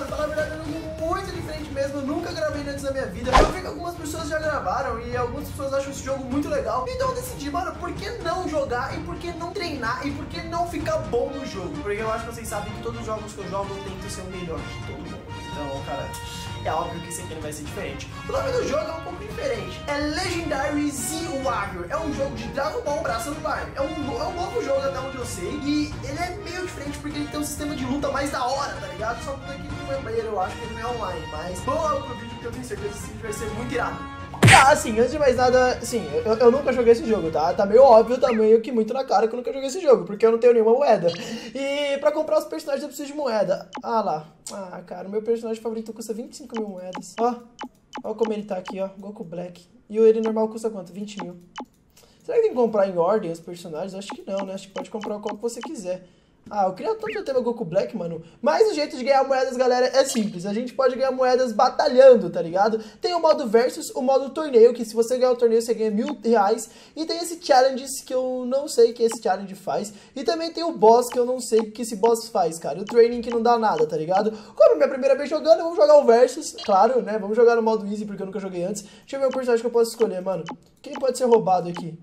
mano, falar a verdade, eu tô muito diferente mesmo. Eu nunca gravei antes da minha vida. Eu vi que algumas pessoas já gravaram e algumas pessoas acham esse jogo muito legal. Então eu decidi, mano, por que não jogar e por que não treinar e por que não ficar bom no jogo? Porque eu acho que vocês sabem que todos os jogos que eu jogo eu tento ser o melhor de todo mundo. Então, cara, é óbvio que esse aqui não vai ser diferente. O nome do jogo é um pouco diferente. É Legendary Z Warrior. É um jogo de Dragon Ball pra celular. É um novo jogo até onde eu sei. E ele é meio diferente porque ele tem um sistema de luta mais da hora, tá ligado? Só que ele não é player, eu acho que ele não é online. Mas vamos logo pro vídeo porque eu tenho certeza que esse vídeo vai ser muito irado. Ah, assim, antes de mais nada, sim, eu nunca joguei esse jogo, tá? Tá meio óbvio, tá meio que muito na cara que eu nunca joguei esse jogo, porque eu não tenho nenhuma moeda. E pra comprar os personagens eu preciso de moeda. Ah lá, ah, cara, o meu personagem favorito custa 25 mil moedas. Ó, ó como ele tá aqui, ó, Goku Black. E ele normal custa quanto? 20 mil. Será que tem que comprar em ordem os personagens? Acho que não, né? Acho que pode comprar o qual que você quiser. Ah, eu queria tanto ter meu Goku Black, mano. Mas o jeito de ganhar moedas, galera, é simples. A gente pode ganhar moedas batalhando, tá ligado? Tem o modo versus, o modo torneio, que se você ganhar o torneio, você ganha R$1000. E tem esse challenges, que eu não sei o que esse challenge faz. E também tem o boss, que eu não sei o que esse boss faz, cara. O training que não dá nada, tá ligado? Como é minha primeira vez jogando, vamos jogar o versus, claro, né? Vamos jogar no modo easy, porque eu nunca joguei antes. Deixa eu ver o personagem que eu posso escolher, mano. Quem pode ser roubado aqui?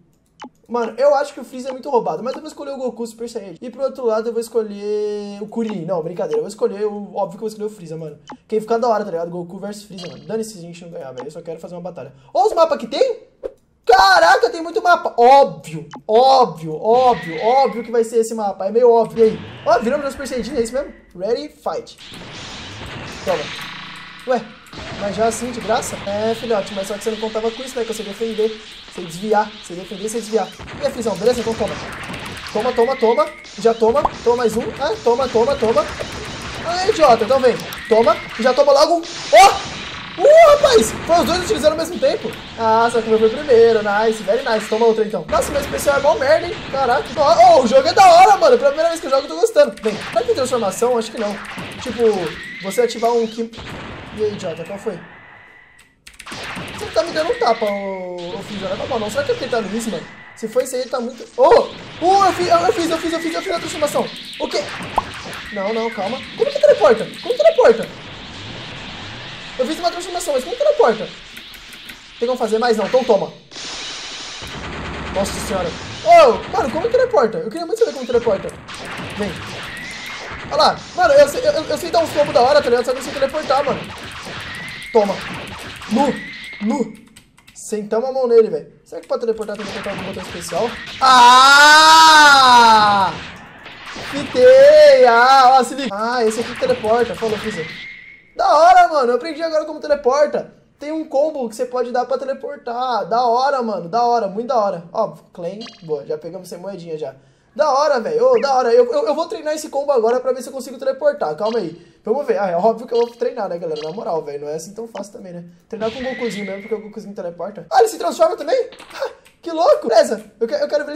Mano, eu acho que o Freeza é muito roubado, mas eu vou escolher o Goku Super Saiyajin. E pro outro lado eu vou escolher o Kuririn. Não, brincadeira, eu vou escolher o... Óbvio que eu vou escolher o Freeza, mano. Quem ficar da hora, tá ligado? Goku versus Freeza, mano. Dane-se se a gente não ganhar, velho. Eu só quero fazer uma batalha. Olha os mapas que tem! Caraca, tem muito mapa! Óbvio, óbvio, óbvio, óbvio que vai ser esse mapa. É meio óbvio aí. Ó, viramos o Super Saiyajin, é isso mesmo? Ready, fight. Toma. Ué, mas já assim, de graça? É, filhote, mas só que você não contava com isso, né? Que eu sei defender. Você desviar, você defender, você desviar. E aí, Freezão, beleza? Então toma. Toma, toma, toma. Já toma. Toma mais um. Ah, toma, toma, toma. Ah, idiota. Então vem. Toma. Já toma logo um. Oh! Rapaz! Foi os dois utilizando ao mesmo tempo. Ah, só que o meu foi o primeiro. Nice, very nice. Toma outro, então. Nossa, meu especial é mó merda, hein? Caraca. Oh, o jogo é da hora, mano. Primeira vez que eu jogo, eu tô gostando. Vem. Será que tem transformação? Acho que não. Tipo, você ativar um... E aí, idiota, qual foi? Você tá me dando um tapa, ô Freeza, não é normal não. Será que ele tá no isso, mano? Se foi isso aí, ele tá muito... Eu fiz a transformação. O quê? Não, não, calma. Como que teleporta? Como que teleporta? Eu fiz uma transformação, mas como que teleporta? Tem como fazer mais? Não, então toma. Nossa senhora. Oh, mano, como que teleporta? Eu queria muito saber como que teleporta. Vem. Olha lá. Mano, eu sei dar uns combos da hora, tá ligado? Só que eu sei teleportar, mano. Toma. Nu! Sentamos a mão nele, velho. Será que pode teleportar também pra algum botão especial? Ah! Fitei! Ah, ó, se liga. Ah, esse aqui teleporta. Falou, Freeza. Da hora, mano. Eu aprendi agora como teleporta. Tem um combo que você pode dar pra teleportar. Da hora, mano. Da hora. Muito da hora. Ó, claim. Boa, já pegamos sem moedinha já. Da hora, velho. Oh, da hora. Eu vou treinar esse combo agora pra ver se eu consigo teleportar. Calma aí. Vamos ver. Ah, é óbvio que eu vou treinar, né, galera? Na moral, velho. Não é assim tão fácil também, né? Treinar com o Gokuzinho mesmo, porque o Gokuzinho teleporta. Ah, ele se transforma também? Que louco! Beleza. Eu quero ver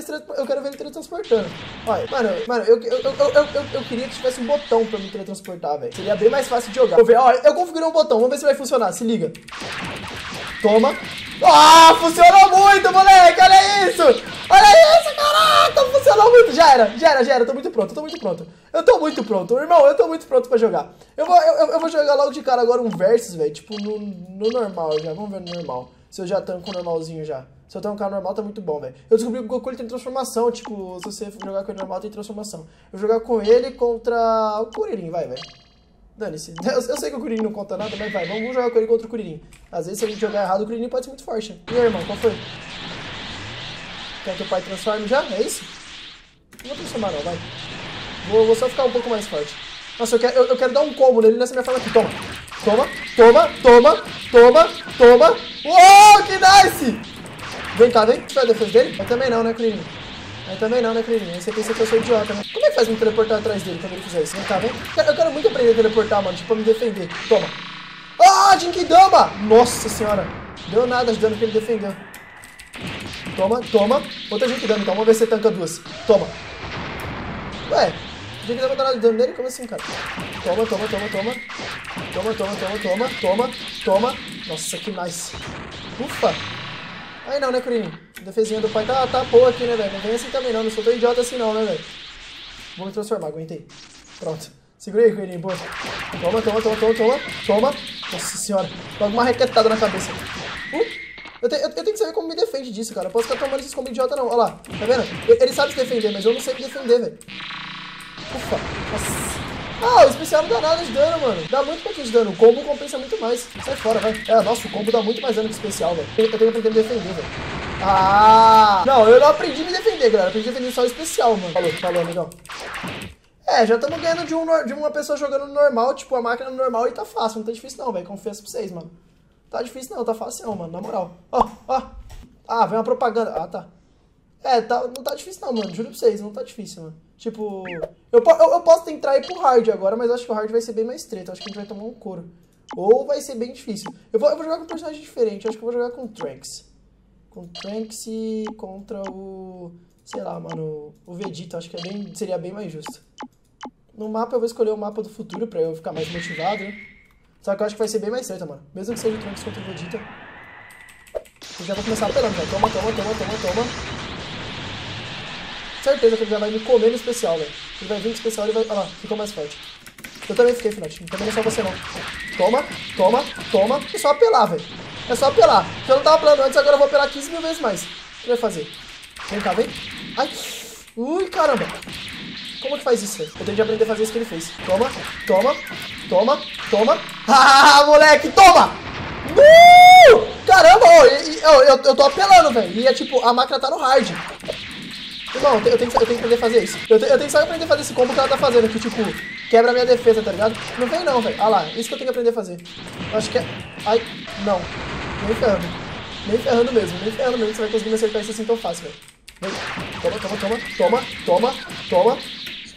ele teletransportando. Olha, mano, eu queria que tivesse um botão pra me teletransportar, velho. Seria bem mais fácil de jogar. Vou ver. Ó, eu configurei um botão. Vamos ver se vai funcionar. Se liga. Toma. Ah, funcionou muito, moleque. Olha isso. Olha isso, caraca. Funcionou muito. Já era. Tô muito pronto. Irmão, eu tô muito pronto pra jogar. Eu vou jogar logo de cara agora um versus, velho. Tipo, no normal já. Vamos ver no normal. Se eu já tanco o normalzinho já. Se eu tancar o normal, tá muito bom, velho. Eu descobri que o Goku ele tem transformação. Tipo, se você jogar com ele normal, tem transformação. Eu vou jogar com ele contra o Kuririn, vai, velho. Dane-se. Eu sei que o Kuririn não conta nada, mas vai. Vamos jogar com ele contra o Kuririn. Às vezes, se a gente jogar errado, o Kuririn pode ser muito forte. E aí, irmão, qual foi? Quer que o pai transforme já? É isso? Não vou transformar, não, vai. Vou só ficar um pouco mais forte. Nossa, eu quero dar um combo nele nessa minha fala aqui. Toma, toma, toma, toma, toma, toma. Uou, que nice! Vem cá, vem. Foi a defesa dele? Mas também não, né, Kuririn? Mas também não, né, Kuririn? Você pensa que eu sou idiota, né? Como é que faz me teleportar atrás dele quando ele fizer isso? Vem cá, vem. Eu quero muito aprender a teleportar, mano, tipo, pra me defender. Toma. Ah, Jinkidama! Nossa senhora. Deu nada ajudando que ele defendeu. Toma, toma. Outra Jinkidama, então. Vamos ver se você tanca duas. Toma. Ué. Jinkidama tá dando nele? Como assim, cara? Toma, toma, toma, toma. Toma, toma, toma, toma, toma, toma. Nossa, que nice. Ufa. Aí não, né, Kuririn? Defesinha do pai tá boa aqui, né, velho? Não vem assim também não. Não sou tão idiota assim não, né, velho? Vou me transformar, aguentei. Pronto. Segura aí, Kuririn, boa. Toma, toma, toma, toma, toma, toma. Nossa senhora, logo uma requetada na cabeça. Eu tenho que saber como me defende disso, cara. Eu posso ficar tomando esses combos idiota, não. Olha lá, tá vendo? Ele sabe se defender, mas eu não sei me defender, velho. Ufa, nossa. Ah, o especial não dá nada de dano, mano. Dá muito pouquinho de dano. O combo compensa muito mais. Sai fora, vai. É, nossa, o combo dá muito mais dano que o especial, velho. Eu tenho que aprender a me defender, velho. Ah! Não, eu não aprendi a me defender, galera. Eu aprendi a defender só o especial, mano. Falou, falou, amigão. É, já estamos ganhando de uma pessoa jogando no normal, tipo, a máquina no normal e tá fácil. Não tá difícil não, velho. Confesso pra vocês, mano. Tá difícil não, tá fácil não, mano. Na moral. Ó, ó. Ah, vem uma propaganda. Ah, tá. É, tá, não tá difícil não, mano. Juro pra vocês, não tá difícil, mano. Tipo, eu posso tentar ir pro hard agora, mas acho que o hard vai ser bem mais treta. Acho que a gente vai tomar um couro. Ou vai ser bem difícil. Eu vou jogar com um personagem diferente. Acho que eu vou jogar com o Trunks. Com o Trunks contra o... Sei lá, mano. O Vegeta. Acho que é bem, seria bem mais justo. No mapa eu vou escolher o mapa do futuro pra eu ficar mais motivado, né? Só que eu acho que vai ser bem mais treta, mano. Mesmo que seja o Trunks contra o Vegeta. Eu já vou começar a pegar, velho. Toma, toma, toma, toma, toma. Certeza que ele já vai me comer no especial, velho. Ele vai vir no especial e vai... Olha lá, ficou mais forte. Eu também fiquei, filhote. Também não é só você, não. Toma, toma, toma. É só apelar, velho. É só apelar. Se eu não tava apelando antes, agora eu vou apelar 15 mil vezes mais. O que vai fazer? Vem cá, vem. Ai. Ui, caramba. Como que faz isso, velho? Eu tenho que aprender a fazer isso que ele fez. Toma, toma, toma, toma. Ah, moleque, toma! Caramba, oh, eu tô apelando, velho. E é tipo, a máquina tá no hard. Irmão, eu tenho que aprender a fazer isso. Eu tenho que só aprender a fazer esse combo que ela tá fazendo, que tipo, quebra a minha defesa, tá ligado? Não vem não, velho. Ah lá, isso que eu tenho que aprender a fazer. Eu acho que é... Ai, não. Nem ferrando. Nem ferrando mesmo, nem ferrando mesmo. Você vai conseguir me acertar isso assim tão fácil, velho. Toma, toma, toma, toma, toma, toma.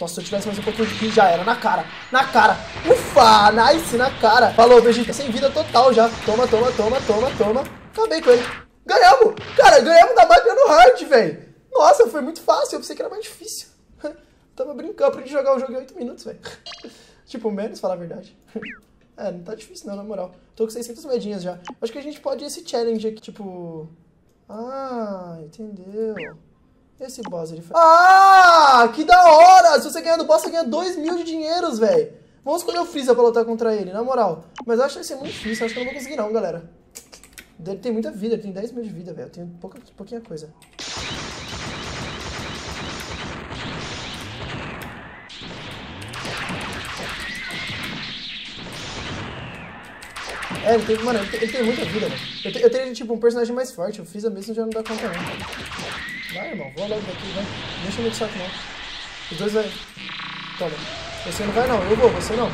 Nossa, se eu tivesse mais um pouquinho de já era. Na cara, na cara. Ufa, nice, na cara. Falou, Vegeta, sem vida total já. Toma, toma, toma, toma, toma. Acabei com ele. Ganhamos. Cara, ganhamos da máquina no hard, velho. Nossa, foi muito fácil, eu pensei que era mais difícil. Tava brincando, aprendi jogar o jogo em 8 minutos, velho. Tipo, menos, falar a verdade. É, não tá difícil não, na moral. Tô com 600 moedinhas já. Acho que a gente pode ir esse challenge aqui, tipo... Ah, entendeu. Esse boss, ele faz... Ah, que da hora! Se você ganhar do boss, você ganha 2 mil de dinheiros, velho. Vamos escolher o Freeza pra lutar contra ele, na moral. Mas eu acho que vai ser muito difícil, acho que eu não vou conseguir não, galera. Ele tem muita vida, ele tem 10 mil de vida, velho. Eu tenho pouquinha coisa. É, ele tem, mano, ele tem muita vida, mano. Eu teria, tipo, um personagem mais forte. Eu fiz a mesma e já não dá conta, não. Vai, irmão, vou logo daqui, vai. Deixa eu me saco, não. Os dois vai. Toma. Você não vai, não. Eu vou, você não.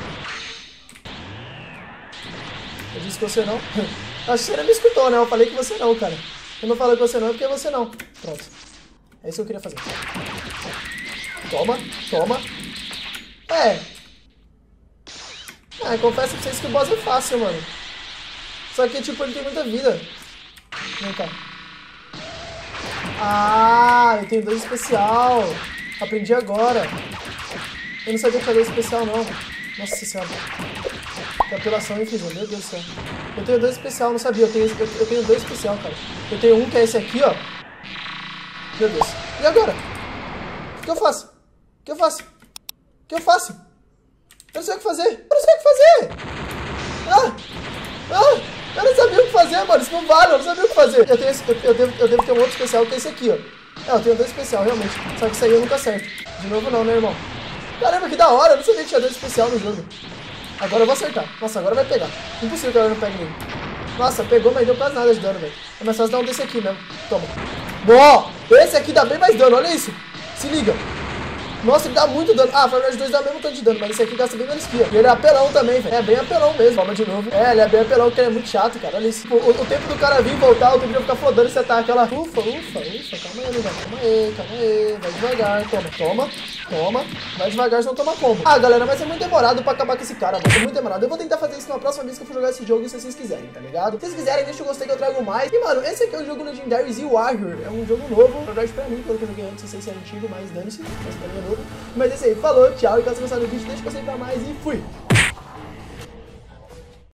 Eu disse que você não. Acho que você não me escutou, né? Eu falei que você não, cara. Eu não falei que você não é porque você não. Pronto. É isso que eu queria fazer. Toma, toma. É. Ah, confesso pra vocês que o boss é fácil, mano. Só que, tipo, ele tem muita vida. Vem cá. Ah, eu tenho 2 especial. Aprendi agora. Eu não sabia fazer especial, não. Nossa senhora. Que apelação, hein, Freeza? Meu Deus do céu. Eu tenho 2 especial, não sabia. Eu tenho 2 especial, cara. Eu tenho um que é esse aqui, ó. Meu Deus. E agora? O que eu faço? O que eu faço? O que eu faço? Eu não sei o que fazer. Eu não sei o que fazer. Ah! Eu não sabia o que fazer, mano. Isso não vale, eu não sabia o que fazer. Eu devo ter um outro especial que é esse aqui, ó. É, eu tenho 2 especial, realmente. Só que isso aí eu nunca acerto. De novo não, né, irmão? Caramba, que da hora. Eu não sabia que tinha 2 especial no jogo. Agora eu vou acertar. Nossa, agora vai pegar. Impossível que ela não pegue nele. Nossa, pegou, mas deu quase nada de dano, velho. É mais fácil dar um desse aqui mesmo. Toma. Boa! Esse aqui dá bem mais dano, olha isso. Se liga. Nossa, ele dá muito dano. Ah, Firebird 2 dá o mesmo tanto de dano, mas esse aqui gasta bem menos que eu. E ele é apelão também, velho. É bem apelão mesmo. Toma de novo. É, ele é bem apelão, porque ele é muito chato, cara. Olha isso. O tempo do cara vir e voltar, o tempo de eu ficar flodando esse ataque. Olha lá. Ufa, ufa, ufa. Calma aí, velho. Calma aí, calma aí. Vai devagar. Toma, toma, toma. Vai devagar, senão toma combo. Ah, galera, mas é muito demorado pra acabar com esse cara, mano. É muito demorado. Eu vou tentar fazer isso na próxima vez que eu for jogar esse jogo, se vocês quiserem, tá ligado? Se vocês quiserem, deixa o gostei que eu trago mais. E, mano, esse aqui é o jogo Legendary Z Warrior. É um jogo novo. Na verdade, pra mim, pelo que eu joguei antes, não sei se é antigo, mas dane-se. Mas é isso aí, falou, tchau, e caso você gostar do vídeo, deixa o gostei pra mais e fui!